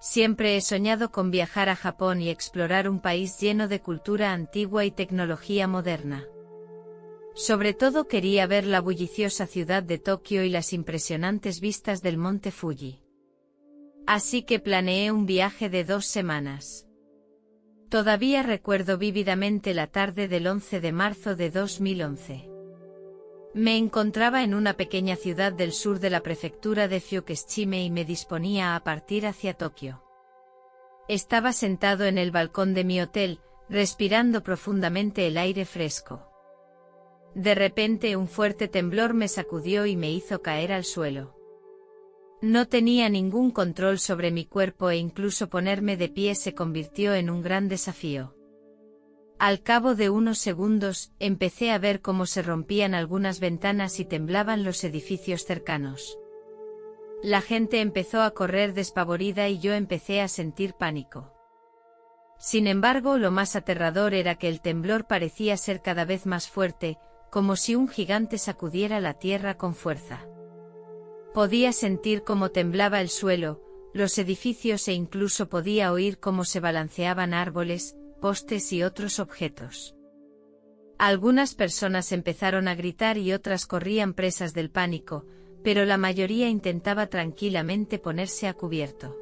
Siempre he soñado con viajar a Japón y explorar un país lleno de cultura antigua y tecnología moderna. Sobre todo quería ver la bulliciosa ciudad de Tokio y las impresionantes vistas del Monte Fuji. Así que planeé un viaje de 2 semanas. Todavía recuerdo vívidamente la tarde del 11 de marzo de 2011. Me encontraba en una pequeña ciudad del sur de la prefectura de Fukushima y me disponía a partir hacia Tokio. Estaba sentado en el balcón de mi hotel, respirando profundamente el aire fresco. De repente un fuerte temblor me sacudió y me hizo caer al suelo. No tenía ningún control sobre mi cuerpo e incluso ponerme de pie se convirtió en un gran desafío. Al cabo de unos segundos, empecé a ver cómo se rompían algunas ventanas y temblaban los edificios cercanos. La gente empezó a correr despavorida y yo empecé a sentir pánico. Sin embargo, lo más aterrador era que el temblor parecía ser cada vez más fuerte, como si un gigante sacudiera la tierra con fuerza. Podía sentir cómo temblaba el suelo, los edificios e incluso podía oír cómo se balanceaban árboles, postes y otros objetos. Algunas personas empezaron a gritar y otras corrían presas del pánico, pero la mayoría intentaba tranquilamente ponerse a cubierto.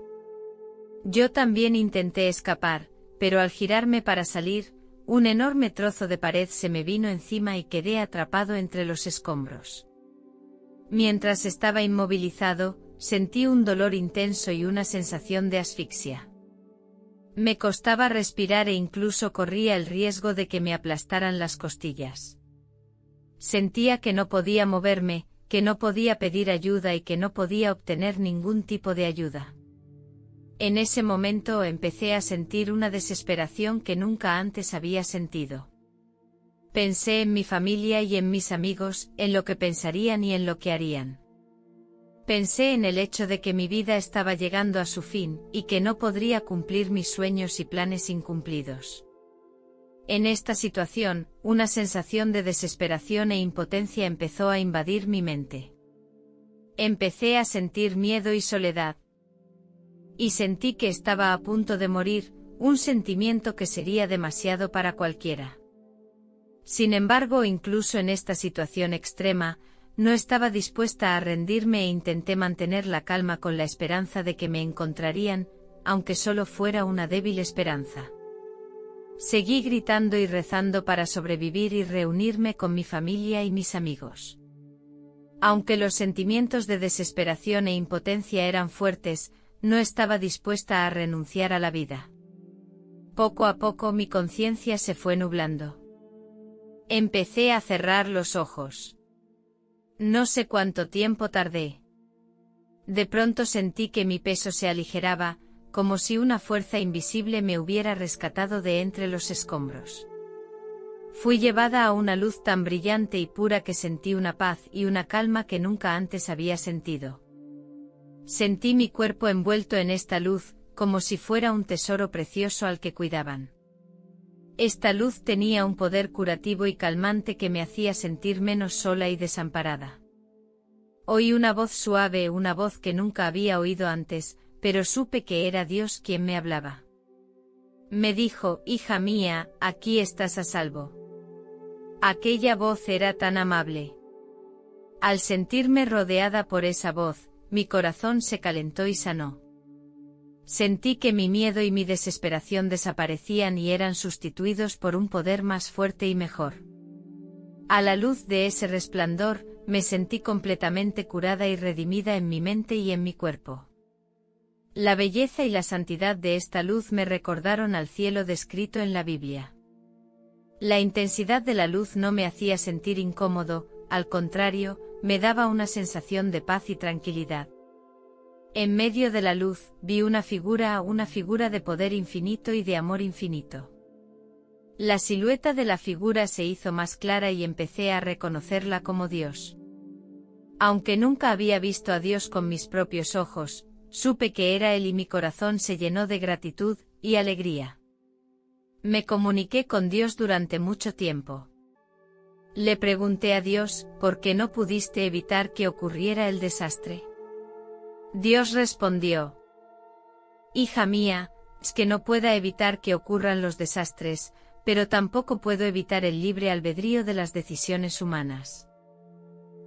Yo también intenté escapar, pero al girarme para salir, un enorme trozo de pared se me vino encima y quedé atrapado entre los escombros. Mientras estaba inmovilizado, sentí un dolor intenso y una sensación de asfixia. Me costaba respirar e incluso corría el riesgo de que me aplastaran las costillas. Sentía que no podía moverme, que no podía pedir ayuda y que no podía obtener ningún tipo de ayuda. En ese momento empecé a sentir una desesperación que nunca antes había sentido. Pensé en mi familia y en mis amigos, en lo que pensarían y en lo que harían. Pensé en el hecho de que mi vida estaba llegando a su fin, y que no podría cumplir mis sueños y planes incumplidos. En esta situación, una sensación de desesperación e impotencia empezó a invadir mi mente. Empecé a sentir miedo y soledad. Y sentí que estaba a punto de morir, un sentimiento que sería demasiado para cualquiera. Sin embargo, incluso en esta situación extrema, no estaba dispuesta a rendirme e intenté mantener la calma con la esperanza de que me encontrarían, aunque solo fuera una débil esperanza. Seguí gritando y rezando para sobrevivir y reunirme con mi familia y mis amigos. Aunque los sentimientos de desesperación e impotencia eran fuertes, no estaba dispuesta a renunciar a la vida. Poco a poco mi conciencia se fue nublando. Empecé a cerrar los ojos. No sé cuánto tiempo tardé. De pronto sentí que mi peso se aligeraba, como si una fuerza invisible me hubiera rescatado de entre los escombros. Fui llevada a una luz tan brillante y pura que sentí una paz y una calma que nunca antes había sentido. Sentí mi cuerpo envuelto en esta luz, como si fuera un tesoro precioso al que cuidaban. Esta luz tenía un poder curativo y calmante que me hacía sentir menos sola y desamparada. Oí una voz suave, una voz que nunca había oído antes, pero supe que era Dios quien me hablaba. Me dijo: "Hija mía, aquí estás a salvo". Aquella voz era tan amable. Al sentirme rodeada por esa voz, mi corazón se calentó y sanó. Sentí que mi miedo y mi desesperación desaparecían y eran sustituidos por un poder más fuerte y mejor. A la luz de ese resplandor, me sentí completamente curada y redimida en mi mente y en mi cuerpo. La belleza y la santidad de esta luz me recordaron al cielo descrito en la Biblia. La intensidad de la luz no me hacía sentir incómodo, al contrario, me daba una sensación de paz y tranquilidad. En medio de la luz, vi una figura de poder infinito y de amor infinito. La silueta de la figura se hizo más clara y empecé a reconocerla como Dios. Aunque nunca había visto a Dios con mis propios ojos, supe que era Él y mi corazón se llenó de gratitud y alegría. Me comuniqué con Dios durante mucho tiempo. Le pregunté a Dios: "¿Por qué no pudiste evitar que ocurriera el desastre?". Dios respondió: Hija mía, es que no pueda evitar que ocurran los desastres, pero tampoco puedo evitar el libre albedrío de las decisiones humanas.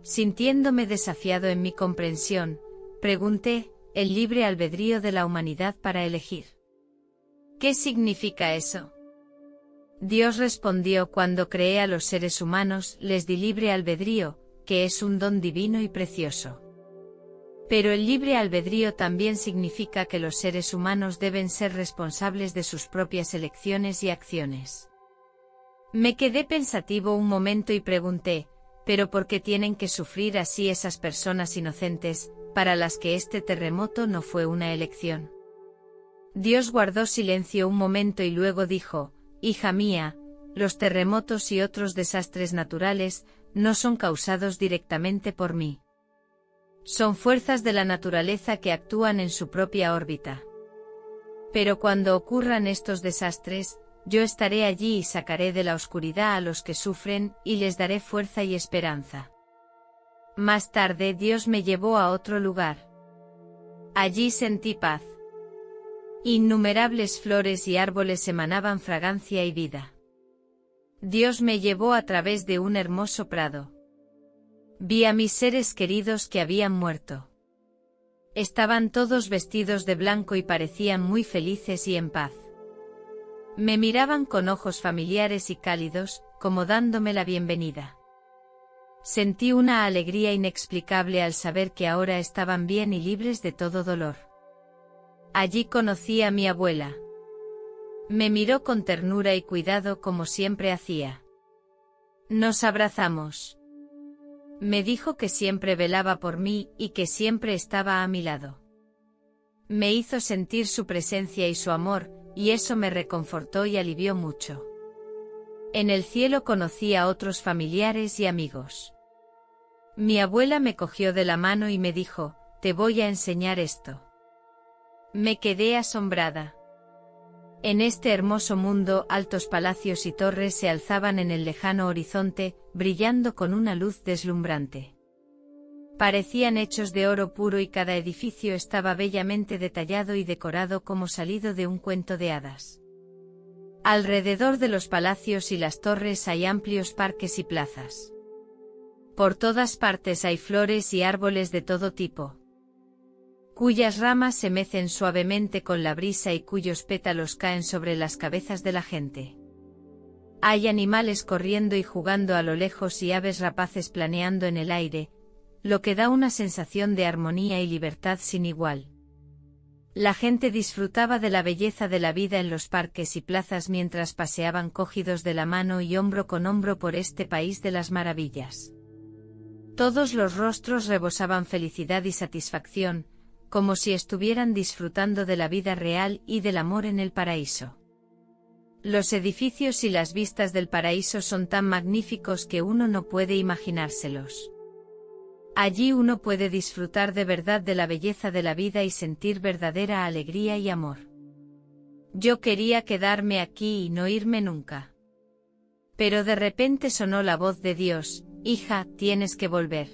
Sintiéndome desafiado en mi comprensión, pregunté, el libre albedrío de la humanidad para elegir. ¿Qué significa eso? Dios respondió: cuando creé a los seres humanos, les di libre albedrío, que es un don divino y precioso. Pero el libre albedrío también significa que los seres humanos deben ser responsables de sus propias elecciones y acciones. Me quedé pensativo un momento y pregunté, ¿pero por qué tienen que sufrir así esas personas inocentes, para las que este terremoto no fue una elección? Dios guardó silencio un momento y luego dijo: hija mía, los terremotos y otros desastres naturales no son causados directamente por mí. Son fuerzas de la naturaleza que actúan en su propia órbita. Pero cuando ocurran estos desastres, yo estaré allí y sacaré de la oscuridad a los que sufren y les daré fuerza y esperanza. Más tarde Dios me llevó a otro lugar. Allí sentí paz. Innumerables flores y árboles emanaban fragancia y vida. Dios me llevó a través de un hermoso prado. Vi a mis seres queridos que habían muerto. Estaban todos vestidos de blanco y parecían muy felices y en paz. Me miraban con ojos familiares y cálidos, como dándome la bienvenida. Sentí una alegría inexplicable al saber que ahora estaban bien y libres de todo dolor. Allí conocí a mi abuela. Me miró con ternura y cuidado como siempre hacía. Nos abrazamos. Me dijo que siempre velaba por mí y que siempre estaba a mi lado. Me hizo sentir su presencia y su amor, y eso me reconfortó y alivió mucho. En el cielo conocí a otros familiares y amigos. Mi abuela me cogió de la mano y me dijo: te voy a enseñar esto. Me quedé asombrada. En este hermoso mundo, altos palacios y torres se alzaban en el lejano horizonte, brillando con una luz deslumbrante. Parecían hechos de oro puro y cada edificio estaba bellamente detallado y decorado como salido de un cuento de hadas. Alrededor de los palacios y las torres hay amplios parques y plazas. Por todas partes hay flores y árboles de todo tipo, cuyas ramas se mecen suavemente con la brisa y cuyos pétalos caen sobre las cabezas de la gente. Hay animales corriendo y jugando a lo lejos y aves rapaces planeando en el aire, lo que da una sensación de armonía y libertad sin igual. La gente disfrutaba de la belleza de la vida en los parques y plazas mientras paseaban cogidos de la mano y hombro con hombro por este país de las maravillas. Todos los rostros rebosaban felicidad y satisfacción, como si estuvieran disfrutando de la vida real y del amor en el paraíso. Los edificios y las vistas del paraíso son tan magníficos que uno no puede imaginárselos. Allí uno puede disfrutar de verdad de la belleza de la vida y sentir verdadera alegría y amor. Yo quería quedarme aquí y no irme nunca. Pero de repente sonó la voz de Dios: hija, tienes que volver.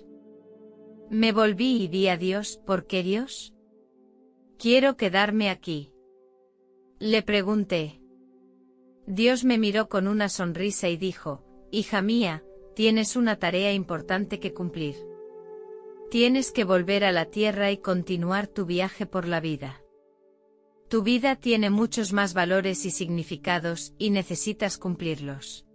Me volví y di a Dios: ¿por qué, Dios? Quiero quedarme aquí, le pregunté. Dios me miró con una sonrisa y dijo: hija mía, tienes una tarea importante que cumplir. Tienes que volver a la tierra y continuar tu viaje por la vida. Tu vida tiene muchos más valores y significados, y necesitas cumplirlos.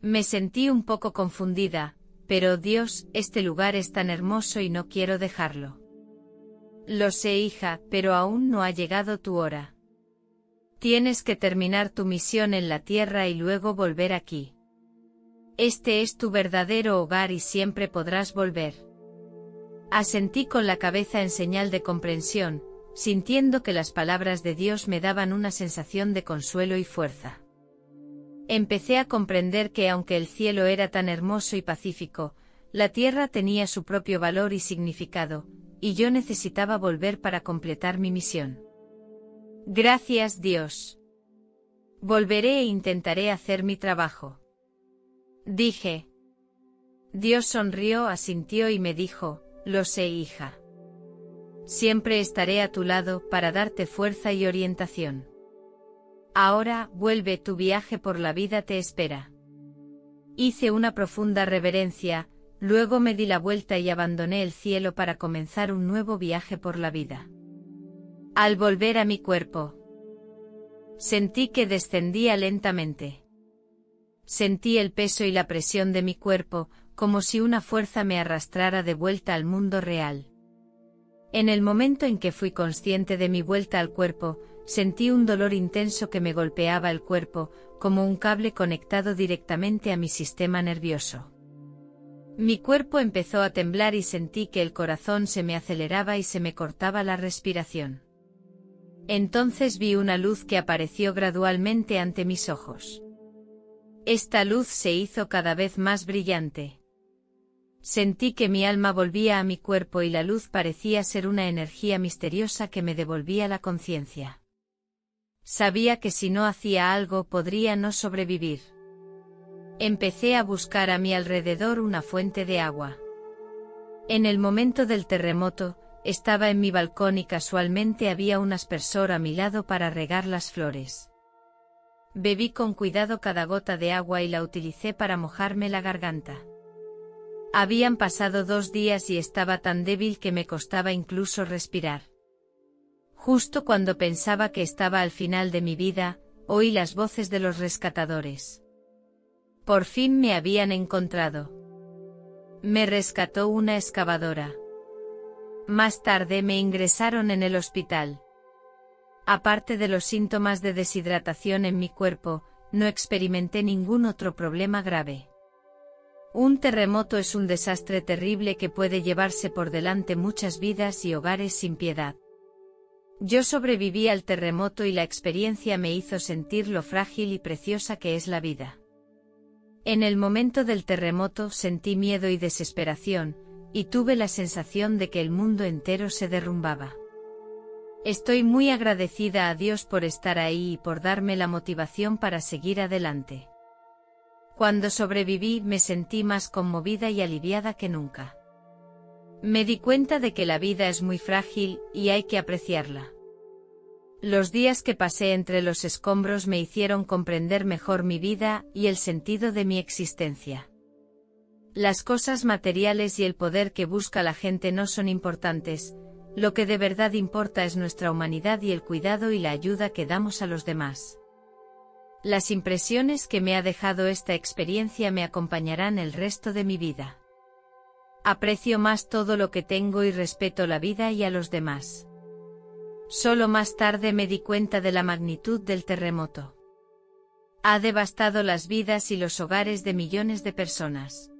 Me sentí un poco confundida. Pero Dios, este lugar es tan hermoso y no quiero dejarlo. Lo sé, hija, pero aún no ha llegado tu hora. Tienes que terminar tu misión en la tierra y luego volver aquí. Este es tu verdadero hogar y siempre podrás volver. Asentí con la cabeza en señal de comprensión, sintiendo que las palabras de Dios me daban una sensación de consuelo y fuerza. Empecé a comprender que aunque el cielo era tan hermoso y pacífico, la tierra tenía su propio valor y significado, y yo necesitaba volver para completar mi misión. Gracias, Dios. Volveré e intentaré hacer mi trabajo, dije. Dios sonrió, asintió y me dijo: lo sé, hija. Siempre estaré a tu lado para darte fuerza y orientación. Ahora, vuelve, tu viaje por la vida te espera. Hice una profunda reverencia, luego me di la vuelta y abandoné el cielo para comenzar un nuevo viaje por la vida. Al volver a mi cuerpo, sentí que descendía lentamente. Sentí el peso y la presión de mi cuerpo, como si una fuerza me arrastrara de vuelta al mundo real. En el momento en que fui consciente de mi vuelta al cuerpo, sentí un dolor intenso que me golpeaba el cuerpo, como un cable conectado directamente a mi sistema nervioso. Mi cuerpo empezó a temblar y sentí que el corazón se me aceleraba y se me cortaba la respiración. Entonces vi una luz que apareció gradualmente ante mis ojos. Esta luz se hizo cada vez más brillante. Sentí que mi alma volvía a mi cuerpo y la luz parecía ser una energía misteriosa que me devolvía la conciencia. Sabía que si no hacía algo podría no sobrevivir. Empecé a buscar a mi alrededor una fuente de agua. En el momento del terremoto, estaba en mi balcón y casualmente había un aspersor a mi lado para regar las flores. Bebí con cuidado cada gota de agua y la utilicé para mojarme la garganta. Habían pasado 2 días y estaba tan débil que me costaba incluso respirar. Justo cuando pensaba que estaba al final de mi vida, oí las voces de los rescatadores. Por fin me habían encontrado. Me rescató una excavadora. Más tarde me ingresaron en el hospital. Aparte de los síntomas de deshidratación en mi cuerpo, no experimenté ningún otro problema grave. Un terremoto es un desastre terrible que puede llevarse por delante muchas vidas y hogares sin piedad. Yo sobreviví al terremoto y la experiencia me hizo sentir lo frágil y preciosa que es la vida. En el momento del terremoto sentí miedo y desesperación, y tuve la sensación de que el mundo entero se derrumbaba. Estoy muy agradecida a Dios por estar ahí y por darme la motivación para seguir adelante. Cuando sobreviví me sentí más conmovida y aliviada que nunca. Me di cuenta de que la vida es muy frágil y hay que apreciarla. Los días que pasé entre los escombros me hicieron comprender mejor mi vida y el sentido de mi existencia. Las cosas materiales y el poder que busca la gente no son importantes, lo que de verdad importa es nuestra humanidad y el cuidado y la ayuda que damos a los demás. Las impresiones que me ha dejado esta experiencia me acompañarán el resto de mi vida. Aprecio más todo lo que tengo y respeto la vida y a los demás. Solo más tarde me di cuenta de la magnitud del terremoto. Ha devastado las vidas y los hogares de millones de personas.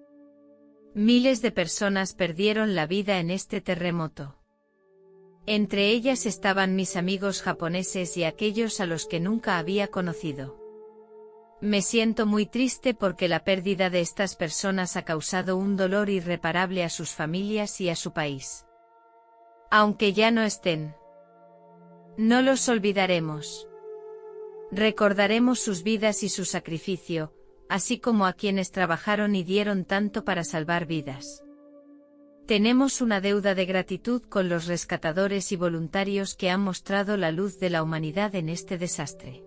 Miles de personas perdieron la vida en este terremoto. Entre ellas estaban mis amigos japoneses y aquellos a los que nunca había conocido. Me siento muy triste porque la pérdida de estas personas ha causado un dolor irreparable a sus familias y a su país. Aunque ya no estén, no los olvidaremos. Recordaremos sus vidas y su sacrificio, así como a quienes trabajaron y dieron tanto para salvar vidas. Tenemos una deuda de gratitud con los rescatadores y voluntarios que han mostrado la luz de la humanidad en este desastre.